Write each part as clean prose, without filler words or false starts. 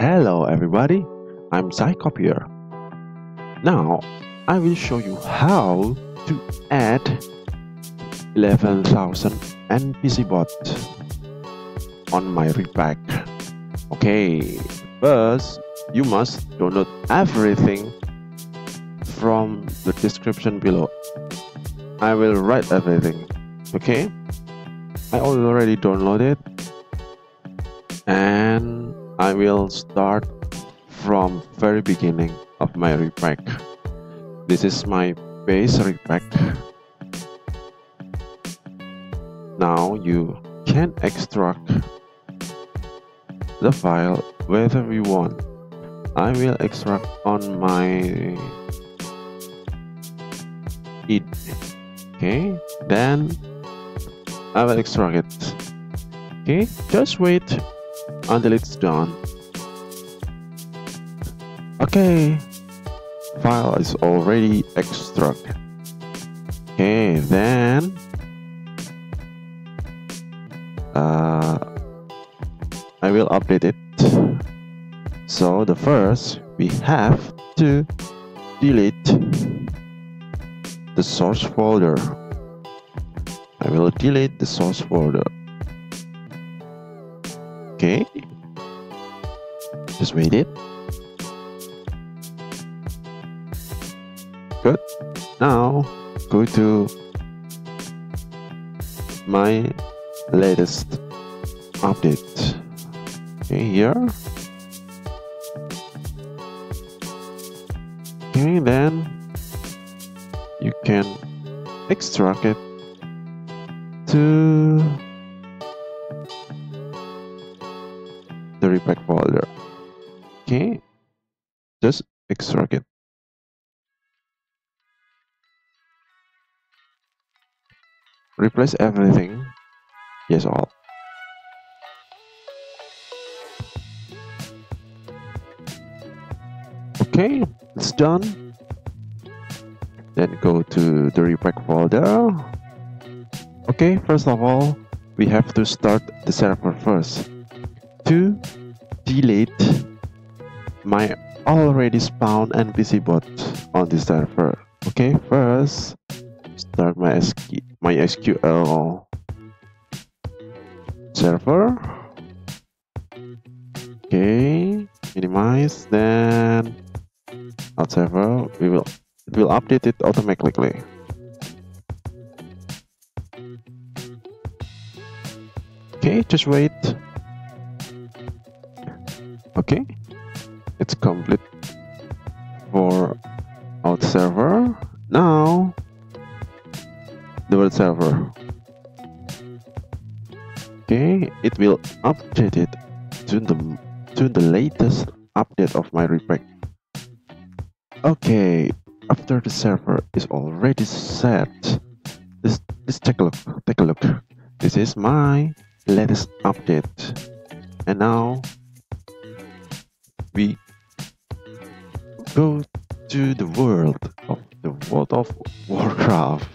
Hello everybody, I'm Zaicopx here. Now I will show you how to add 11,000 NPC bots on my repack. Okay, first you must download everything from the description below. I will write everything. Okay, I already downloaded and I will start from very beginning of my repack. This is my base repack. Now you can extract the file whether you want. I will extract on my id. Okay, then I will extract it. Okay, just wait until it's done. Okay, file is already extracted. Okay, then I will update it. So the first we have to delete the source folder. I will delete the source folder. Okay, just wait it. Good. Now go to my latest update. Okay, here. Okay, then you can extract it to the repack folder. Okay, just extract it. Replace everything. Yes, all. Okay, it's done. Then go to the repack folder. Okay, first of all, we have to start the server first. To delete my already spawned NPC bot on the server. Okay, first start my MySQL server. Okay, minimize. Then out server it will update it automatically. Okay, just wait. Okay, it's complete for out server. Now the world server. Okay, it will update it to the latest update of my repack. Okay, after the server is already set, let's take a look. This is my latest update, and now we go to the world of Warcraft.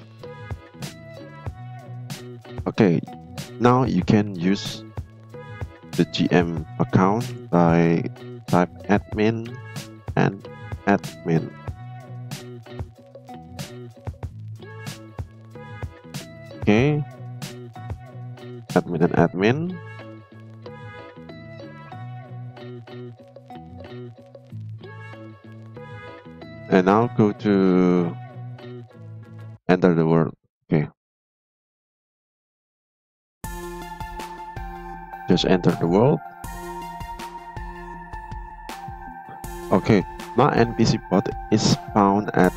Okay, now you can use the GM account by type admin and admin. Okay, admin and admin. And now go to enter the world. Okay, just enter the world. Okay, my NPC bot is found at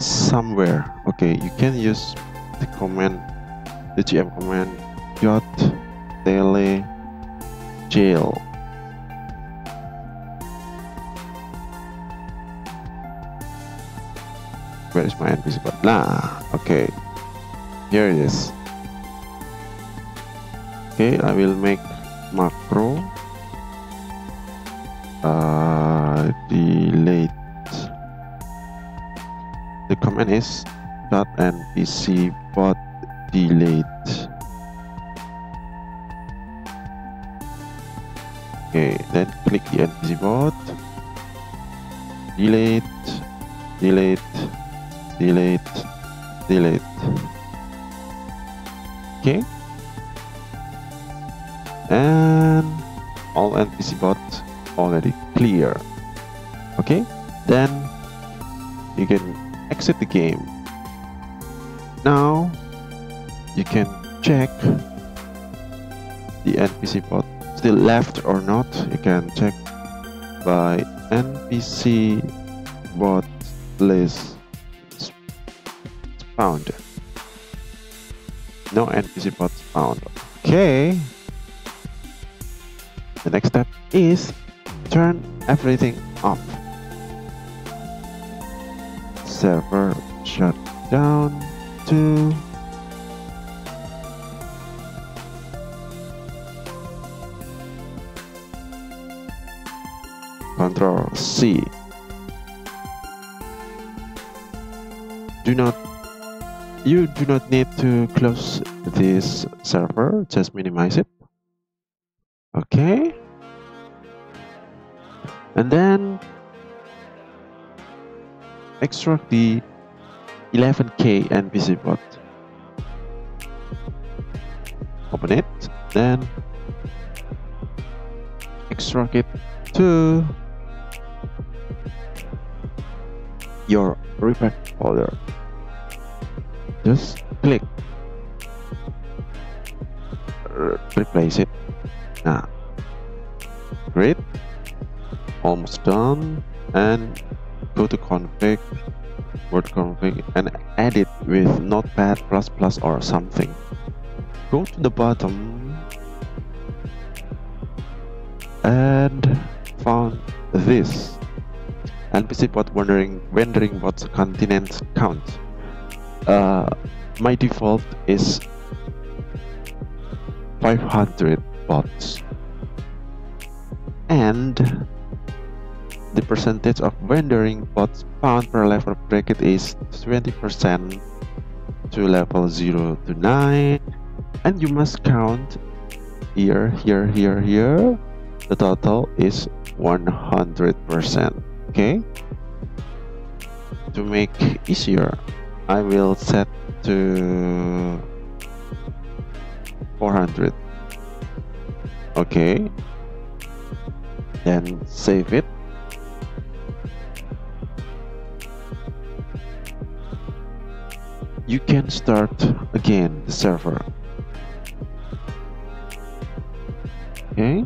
somewhere. Okay, you can use the command, the GM command .tele jail. Where is my NPC bot? Okay, here it is. Okay, I will make macro delete. The command is .npc bot delete. Okay, then click the NPC bot, delete. Okay, and all NPC bots already clear. Okay, then you can exit the game. Now you can check the NPC bot still left or not. You can check by NPC bot list found. No NPC bots found. Okay. The next step is turn everything off. Server shut down to Ctrl+C. You do not need to close this server, just minimize it. Okay. And then extract the 11K NPC bot. Open it, then extract it to your repack folder. Just click, replace it. Now, great, almost done. And go to config, word config, and edit with Notepad++ or something. Go to the bottom and found this NPC bot wondering what continents count. My default is 500 bots, and the percentage of wandering bots found per level bracket is 20% to level 0 to 9, and you must count here. The total is 100%. Okay, to make easier, I will set to 400. Okay, then save it. You can start again the server. Okay,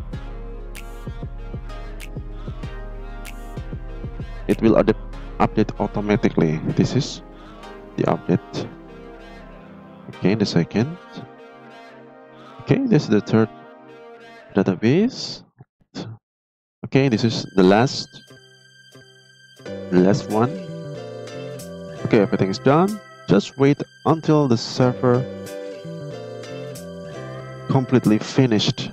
it will update automatically. This is the update. Okay, the second. Okay, this is the third database. Okay, this is the last one. Okay, everything is done. Just wait until the server completely finished.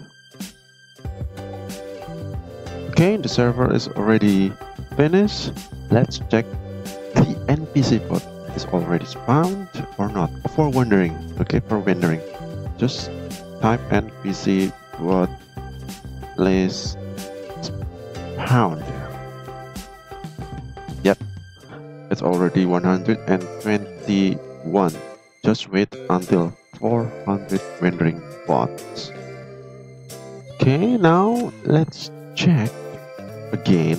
Okay, the server is already finished. Let's check the NPC bot is already spawned or not. For wandering, okay, for wandering, just type NPC bot list spawned. Yep, it's already 121. Just wait until 400 wandering bots. Okay, now let's check again.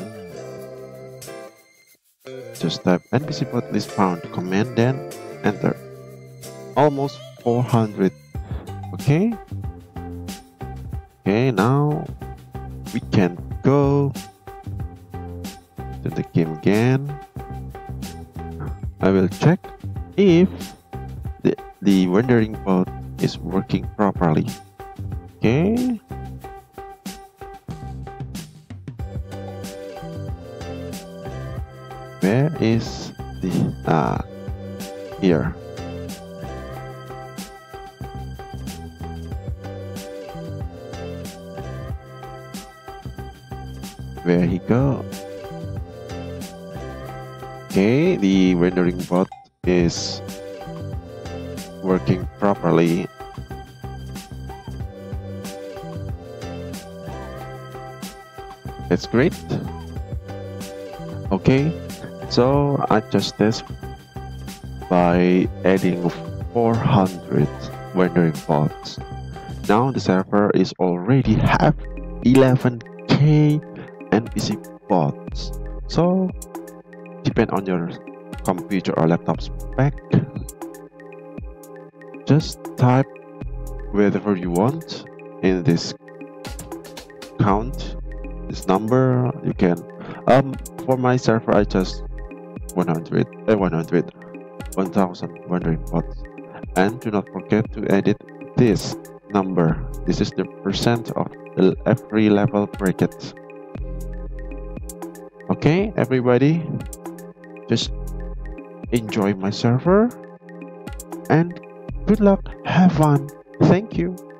Just type NPC bot list found command, then enter. Almost 400. Okay. Okay, now we can go to the game again. I will check if the rendering bot is working properly. Okay. Where is the here? Where he go? Okay, the rendering bot is working properly. That's great. Okay, so adjust this by adding 400 rendering pods. Now the server is already have 11k NPC pods. So depend on your computer or laptop spec, just type whatever you want in this count, this number. You can for my server I just 1000 rendering pods, and do not forget to edit this number. This is the percent of every level bracket. Okay, everybody, just enjoy my server and good luck, have fun. Thank you.